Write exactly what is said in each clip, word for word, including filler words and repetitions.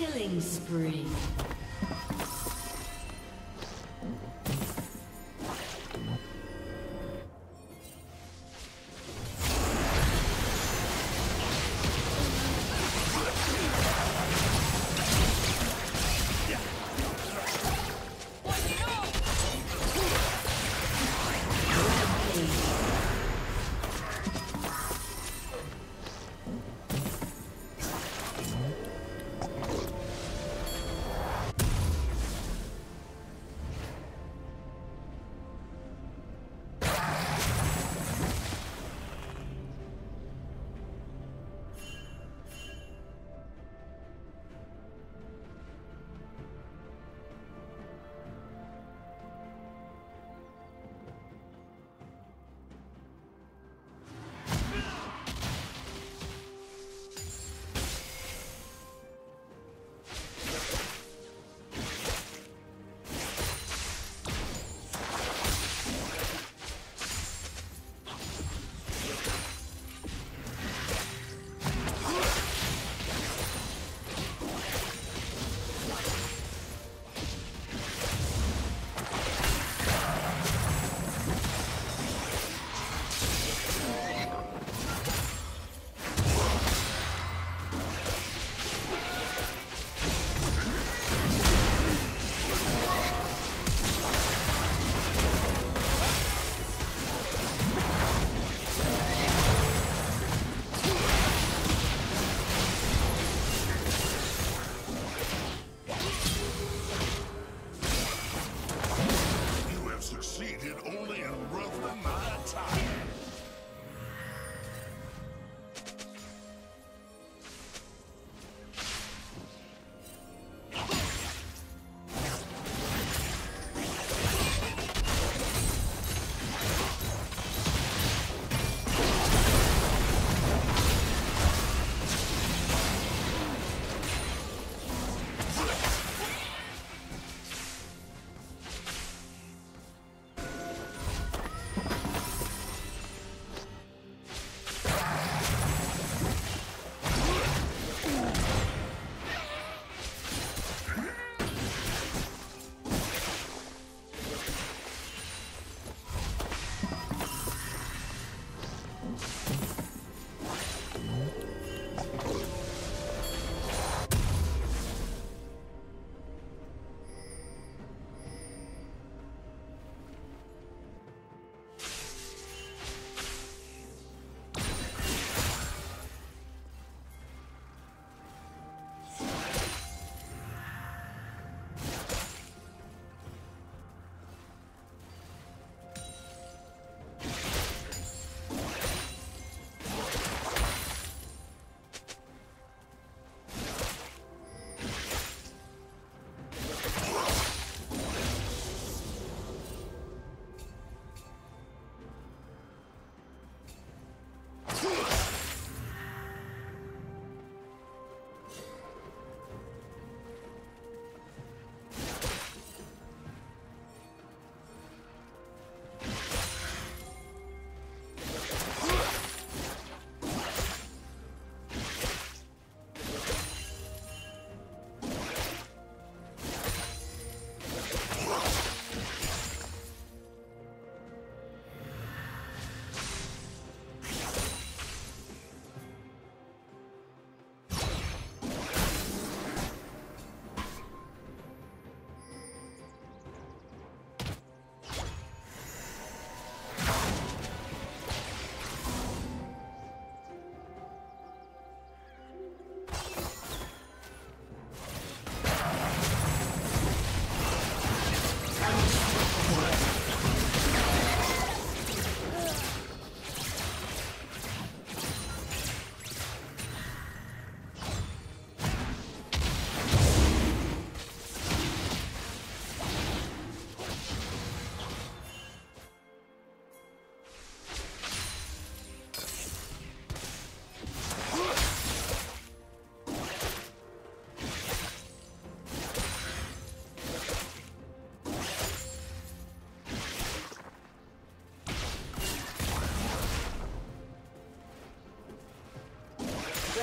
Killing spree.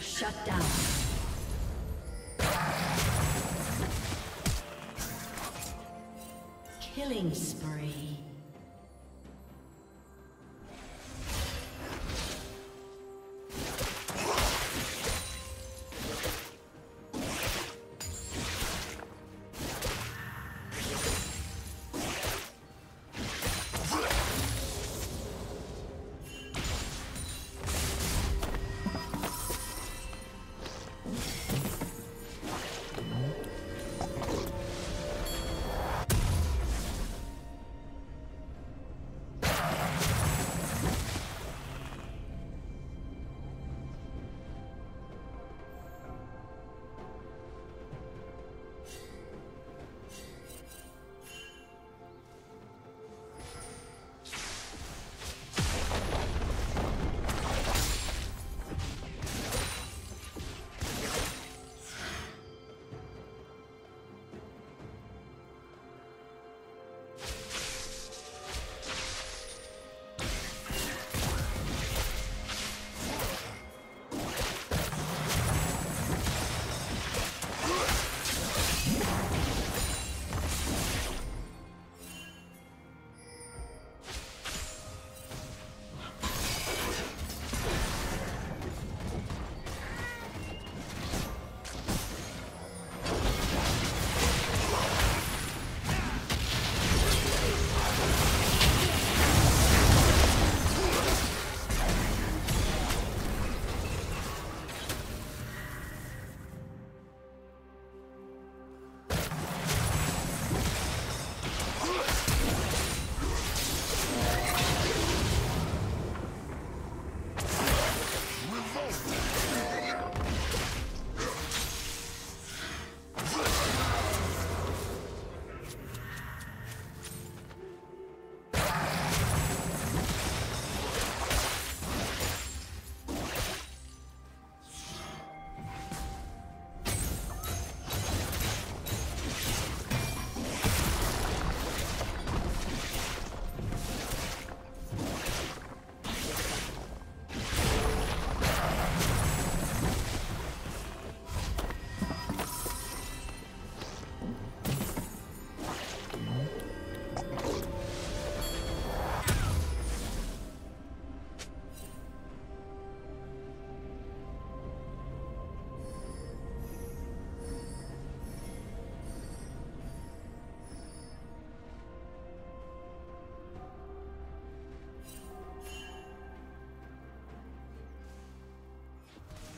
Shut down. Killing spree.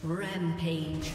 Rampage.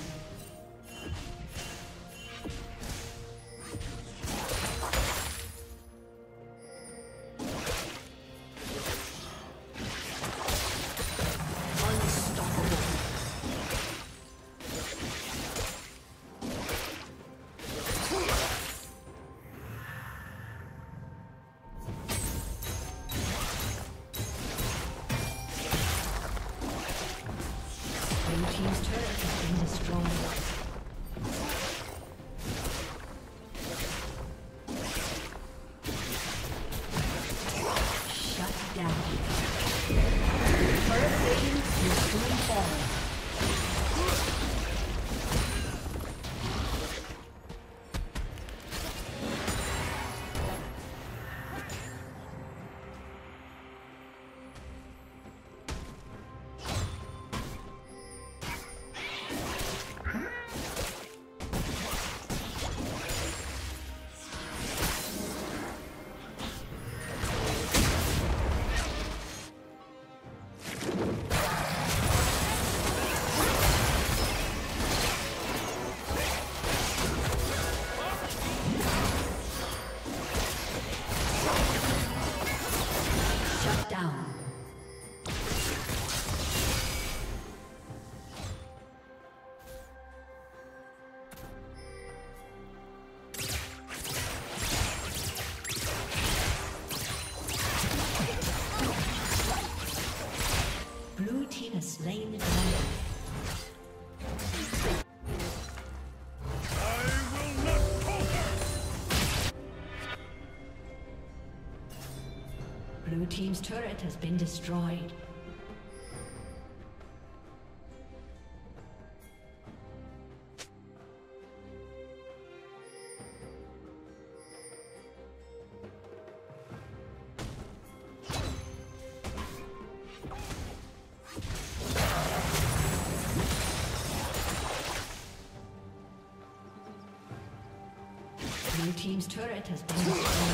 Shut down. Blue team has slain the dragon. Blue team's turret has been destroyed. Blue team's turret has been destroyed.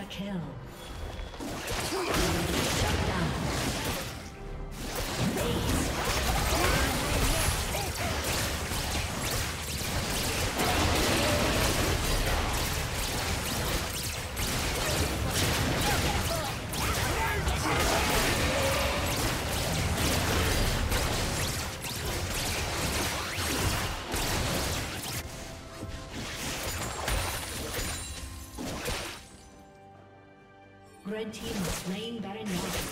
Extra kill. Shut down. Red team is slain Baron Nashor.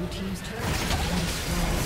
Blue team's turret has been destroyed.